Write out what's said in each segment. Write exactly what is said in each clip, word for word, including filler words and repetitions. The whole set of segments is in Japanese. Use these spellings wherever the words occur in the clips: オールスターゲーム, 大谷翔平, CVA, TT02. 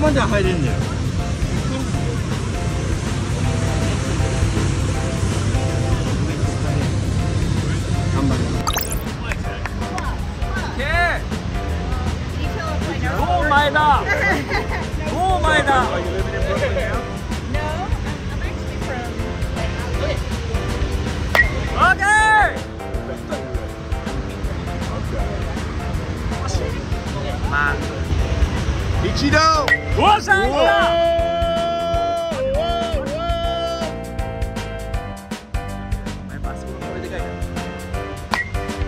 こまでは入れんだよ。頑張れ。もう前だ。もう前だ。一度おしゃんだ。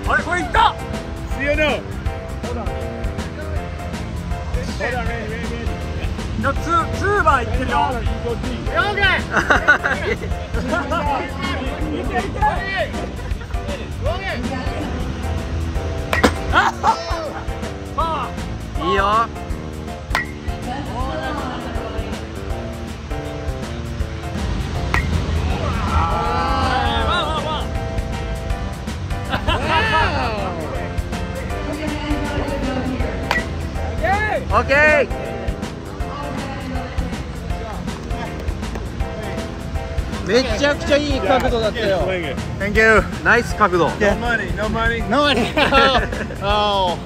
あれこれいった。ツーバーいってるよ。いいよ。オッケー。めちゃくちゃいい角度だったよ。Thank you。ナイス角度。No money, no money, no money。Oh。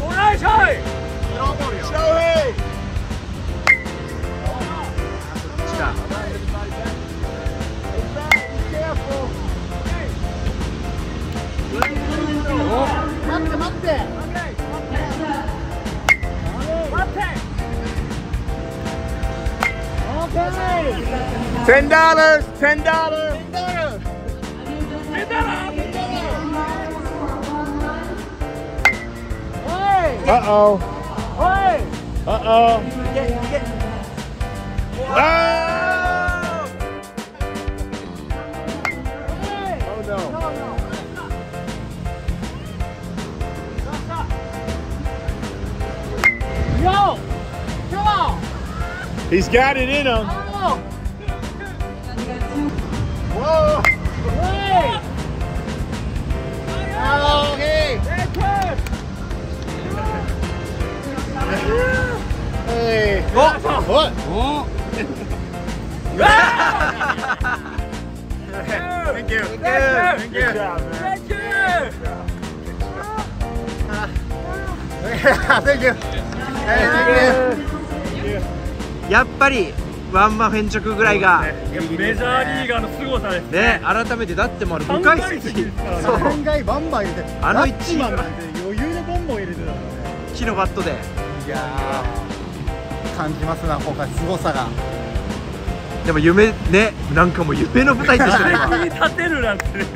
おナイスハイ。シャウヘイ。来た。待って待って。ten dollars, ten dollars, ten dollars, ten dollars. Uh oh. Hey. Uh oh. Get, get. Oh. Oh no. No, no. Yo! Come on! He's got it in him. Oh. Whoa! Hey! Oh, hey! Hey! What? What? Thank you. Thank you. Good job, man. Thank you. Thank you.やっぱりワンマフ変直ぐらいがメジャーリーガーの凄さですね。改めてだってもあれごかい好き、さんかいバンバン入れて、あのいち番なんて余裕でボンボン入れてたから木のバットで、いや感じますな今回凄さが。でも夢ね、なんかもう夢の舞台でしたね。夢に立てるなんてね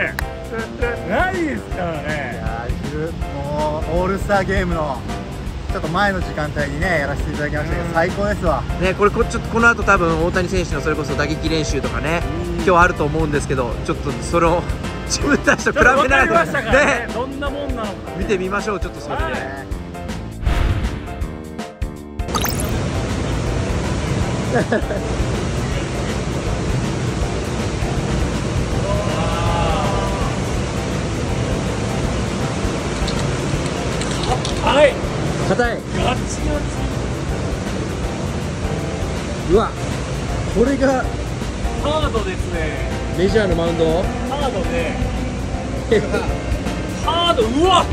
ないですからね。いやもうオールスターゲームのちょっと前の時間帯にねやらせていただきましたけど、最高ですわね。これこちょっとこの後多分大谷選手のそれこそ打撃練習とかね今日あると思うんですけど、ちょっとそれを自分たちと比べながらねどんなもんなのか見てみましょう。ちょっとそれではい、硬い。ガチガチ。うわ、これがハードですね。メジャーのマウンド。ハードね。ハード、うわ。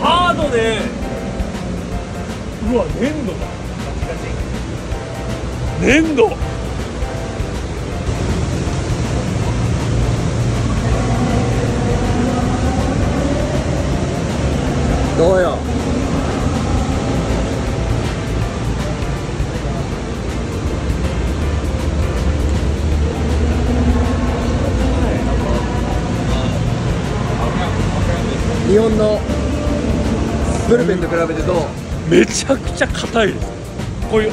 ハードね。うわ、粘土だ。ガチガチ。粘土。どうよ。日本のブルペンと比べてどう？めちゃくちゃ硬いです。こういう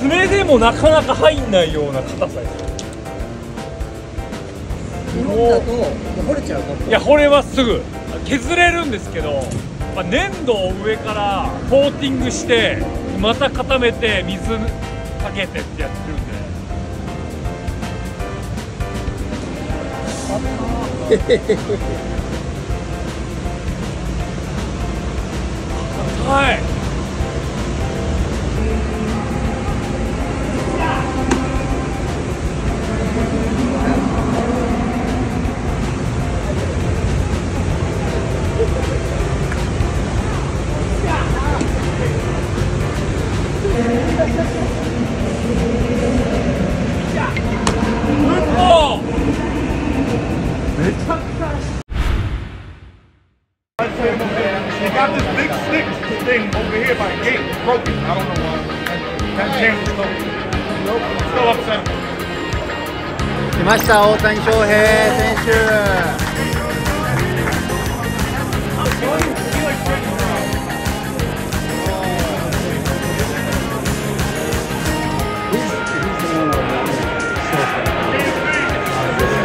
爪でもなかなか入んないような硬さです。日本だと掘れちゃうかも。いや掘れはすぐ削れるんですけど、まあ、粘土を上からコーティングしてまた固めて水かけてってやってるんで。はい来ました大谷翔平選手。基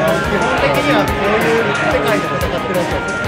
本的にはこういう世界で戦ってるわけですね。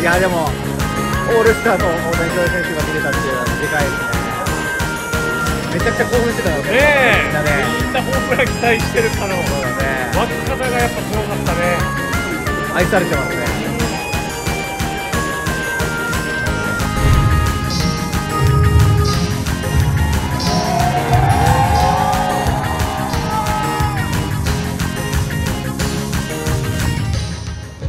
いやでもオールスターの大谷翔平選手が見れたっていうのはでかいですね。めちゃくちゃ興奮してたよね。みんなホームラン期待してるから、ね、松方がやっぱすごかったね。愛されてますね。